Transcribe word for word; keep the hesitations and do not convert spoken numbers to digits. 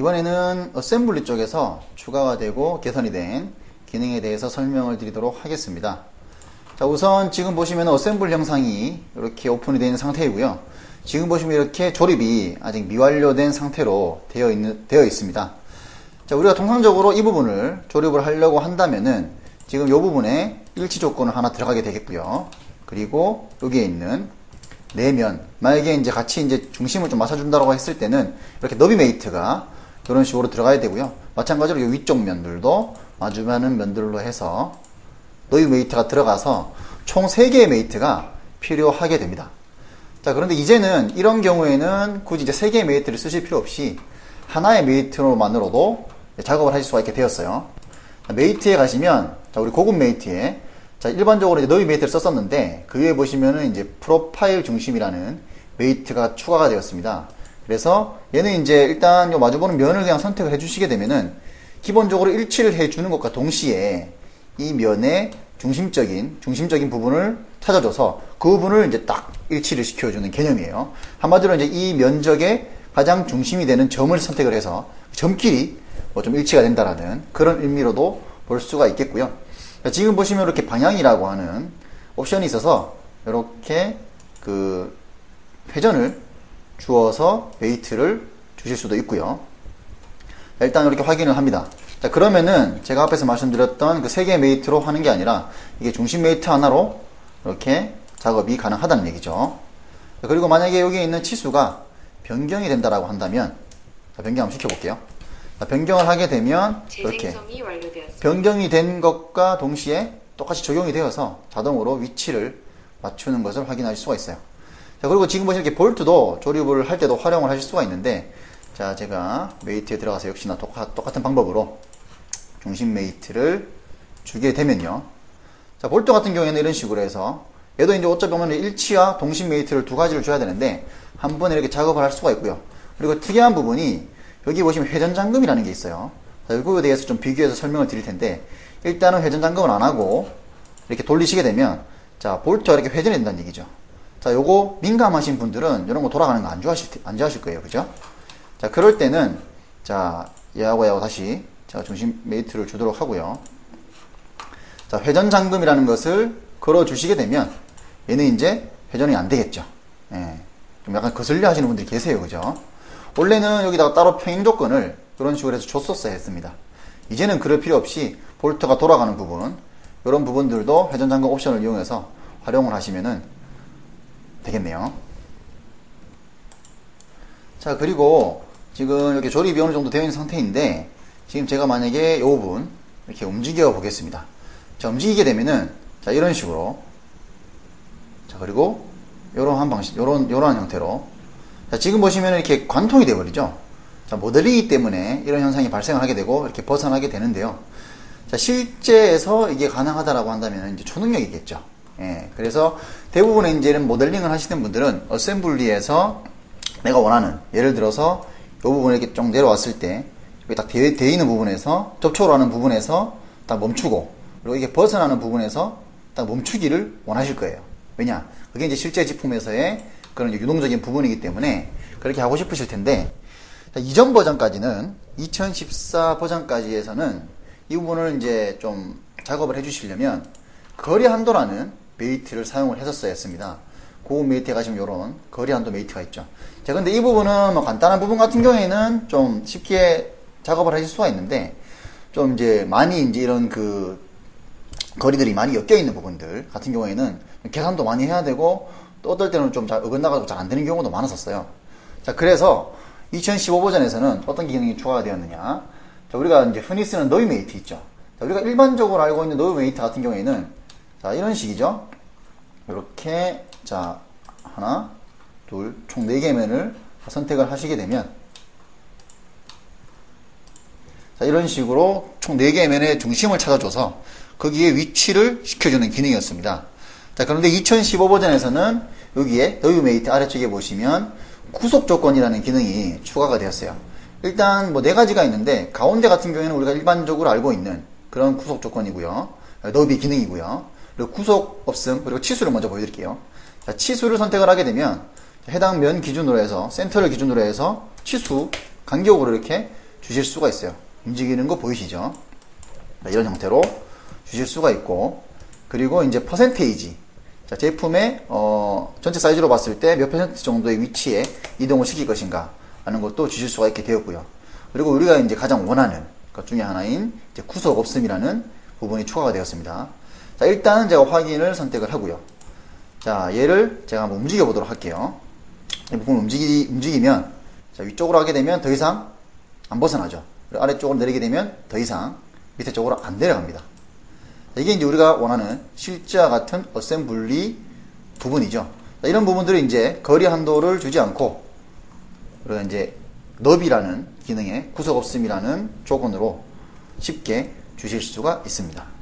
이번에는 어셈블리 쪽에서 추가가 되고 개선이 된 기능에 대해서 설명을 드리도록 하겠습니다. 자, 우선 지금 보시면 어셈블 형상이 이렇게 오픈이 되어 있는 상태이고요. 지금 보시면 이렇게 조립이 아직 미완료된 상태로 되어, 있는, 되어 있습니다. 자, 우리가 통상적으로 이 부분을 조립을 하려고 한다면은 지금 이 부분에 일치 조건을 하나 들어가게 되겠고요. 그리고 여기에 있는 내면 만약에 이제 같이 이제 중심을 좀 맞춰준다라고 했을 때는 이렇게 너비 메이트가 이런 식으로 들어가야 되고요. 마찬가지로 이 위쪽 면들도 마주하는 면들로 해서 너비 메이트가 들어가서 총 세 개의 메이트가 필요하게 됩니다. 자, 그런데 이제는 이런 경우에는 굳이 이제 세 개의 메이트를 쓰실 필요 없이 하나의 메이트로만으로도 작업을 하실 수가 있게 되었어요. 자, 메이트에 가시면 자, 우리 고급 메이트에 자, 일반적으로 이제 너비 메이트를 썼었는데 그 위에 보시면은 이제 프로파일 중심이라는 메이트가 추가가 되었습니다. 그래서 얘는 이제 일단 요 마주보는 면을 그냥 선택을 해주시게 되면은 기본적으로 일치를 해주는 것과 동시에 이 면의 중심적인 중심적인 부분을 찾아줘서 그 부분을 이제 딱 일치를 시켜주는 개념이에요. 한마디로 이제 이 면적의 가장 중심이 되는 점을 선택을 해서 점끼리 뭐 좀 일치가 된다라는 그런 의미로도 볼 수가 있겠고요. 자, 지금 보시면 이렇게 방향이라고 하는 옵션이 있어서 이렇게 그 회전을 주어서 메이트를 주실 수도 있고요. 자, 일단 이렇게 확인을 합니다. 자, 그러면은 제가 앞에서 말씀드렸던 그 세 개의 메이트로 하는 게 아니라 이게 중심 메이트 하나로 이렇게 작업이 가능하다는 얘기죠. 자, 그리고 만약에 여기에 있는 치수가 변경이 된다라고 한다면 자, 변경 한번 시켜볼게요. 자, 변경을 하게 되면 이렇게 변경이 된 것과 동시에 똑같이 적용이 되어서 자동으로 위치를 맞추는 것을 확인할 수가 있어요. 자, 그리고 지금 보시면 이렇게 볼트도 조립을 할 때도 활용을 하실 수가 있는데 자, 제가 메이트에 들어가서 역시나 똑같, 똑같은 방법으로 중심 메이트를 주게 되면요. 자, 볼트 같은 경우에는 이런 식으로 해서 얘도 이제 어쩌면 일치와 동심 메이트를 두 가지를 줘야 되는데 한 번에 이렇게 작업을 할 수가 있고요. 그리고 특이한 부분이 여기 보시면 회전잠금이라는 게 있어요. 자, 이거에 대해서 좀 비교해서 설명을 드릴 텐데 일단은 회전잠금은 안 하고 이렇게 돌리시게 되면 자, 볼트가 이렇게 회전이 된다는 얘기죠. 자, 요거 민감하신 분들은 이런 거 돌아가는 거 안 좋아하실, 안 좋아하실 거예요. 그죠? 자, 그럴 때는 자, 얘하고 얘하고 다시 제가 중심 메이트를 주도록 하고요. 자, 회전잠금이라는 것을 걸어 주시게 되면 얘는 이제 회전이 안 되겠죠. 예. 좀 약간 거슬려 하시는 분들이 계세요. 그죠? 원래는 여기다가 따로 평행 조건을 이런 식으로 해서 줬었어야 했습니다. 이제는 그럴 필요 없이 볼트가 돌아가는 부분, 이런 부분들도 회전잠금 옵션을 이용해서 활용을 하시면은 되겠네요. 자, 그리고 지금 이렇게 조립이 어느 정도 되어 있는 상태인데 지금 제가 만약에 이 부분 이렇게 움직여 보겠습니다. 자, 움직이게 되면은 자, 이런 식으로 자, 그리고 요런 한 방식, 요런 요런 형태로 자, 지금 보시면 이렇게 관통이 되어버리죠. 자, 모델이기 때문에 이런 현상이 발생하게 되고 이렇게 벗어나게 되는데요. 자, 실제에서 이게 가능하다라고 한다면 이제 초능력이겠죠. 예, 그래서 대부분의 이제는 모델링을 하시는 분들은 어셈블리에서 내가 원하는 예를 들어서 이 부분에 이렇게 좀 내려왔을 때 여기 딱 되어 있는 부분에서 접촉을 하는 부분에서 딱 멈추고 그리고 이게 벗어나는 부분에서 딱 멈추기를 원하실 거예요. 왜냐? 그게 이제 실제 제품에서의 그런 유동적인 부분이기 때문에 그렇게 하고 싶으실 텐데 자, 이전 버전까지는 이천십사 버전까지에서는 이 부분을 이제 좀 작업을 해주시려면 거리 한도라는 메이트를 사용을 했었어야 했습니다. 고급 메이트에 가시면 요런 거리 한도 메이트가 있죠. 자, 근데 이 부분은 뭐 간단한 부분 같은 경우에는 좀 쉽게 작업을 하실 수가 있는데 좀 이제 많이 이제 이런 그 거리들이 많이 엮여있는 부분들 같은 경우에는 계산도 많이 해야 되고 또 어떨 때는 좀 잘 어긋나가지고 잘 안되는 경우도 많았었어요. 자, 그래서 이천십오 버전에서는 어떤 기능이 추가가 되었느냐. 자, 우리가 이제 흔히 쓰는 너비 메이트 있죠. 자, 우리가 일반적으로 알고 있는 너비 메이트 같은 경우에는 자, 이런 식이죠. 이렇게 자, 하나, 둘, 총 네 개의 면을 선택을 하시게 되면 자, 이런 식으로 총 네 개의 면의 중심을 찾아줘서 거기에 위치를 시켜주는 기능이었습니다. 자, 그런데 이천십오 버전에서는 여기에 너비 메이트 아래쪽에 보시면 구속 조건이라는 기능이 추가가 되었어요. 일단 뭐 네 가지가 있는데 가운데 같은 경우에는 우리가 일반적으로 알고 있는 그런 구속 조건이고요. 너비 기능이고요. 그리고 구속 없음 그리고 치수를 먼저 보여드릴게요. 자, 치수를 선택을 하게 되면 해당 면 기준으로 해서 센터를 기준으로 해서 치수 간격으로 이렇게 주실 수가 있어요. 움직이는 거 보이시죠? 이런 형태로 주실 수가 있고, 그리고 이제 퍼센테이지, 자, 제품의 어, 전체 사이즈로 봤을 때 몇 퍼센트 정도의 위치에 이동을 시킬 것인가 하는 것도 주실 수가 있게 되었고요. 그리고 우리가 이제 가장 원하는 것 중에 하나인 이제 구속 없음이라는 부분이 추가가 되었습니다. 자, 일단은 제가 확인을 선택을 하고요. 자, 얘를 제가 한번 움직여 보도록 할게요. 이 부분을 움직이, 움직이면, 자, 위쪽으로 하게 되면 더 이상 안 벗어나죠. 그리고 아래쪽으로 내리게 되면 더 이상 밑에 쪽으로 안 내려갑니다. 자, 이게 이제 우리가 원하는 실제와 같은 어셈블리 부분이죠. 자, 이런 부분들은 이제 거리 한도를 주지 않고, 그리고 이제 너비라는 기능에 구석 없음이라는 조건으로 쉽게 주실 수가 있습니다.